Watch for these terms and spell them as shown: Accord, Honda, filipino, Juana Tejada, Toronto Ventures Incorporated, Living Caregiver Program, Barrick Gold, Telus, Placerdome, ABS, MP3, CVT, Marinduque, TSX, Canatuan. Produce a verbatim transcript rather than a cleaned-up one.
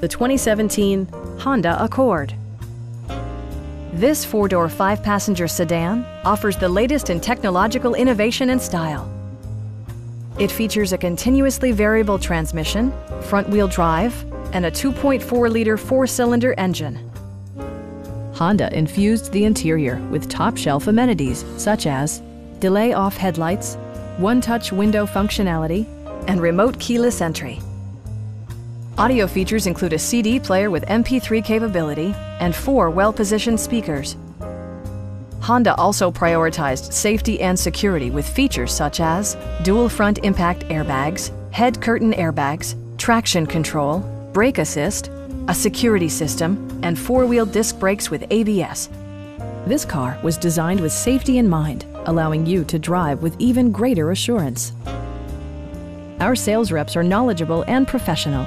the twenty seventeen Honda Accord. This four-door, five-passenger sedan offers the latest in technological innovation and style. It features a continuously variable transmission, front-wheel drive, and a two point four liter four-cylinder engine. Honda infused the interior with top-shelf amenities such as delay-off headlights, one-touch window functionality, and remote keyless entry. Audio features include a C D player with M P three capability and four well-positioned speakers. Honda also prioritized safety and security with features such as dual front impact airbags, head curtain airbags, traction control, brake assist, a security system, and four-wheel disc brakes with A B S. This car was designed with safety in mind, allowing you to drive with even greater assurance. Our sales reps are knowledgeable and professional.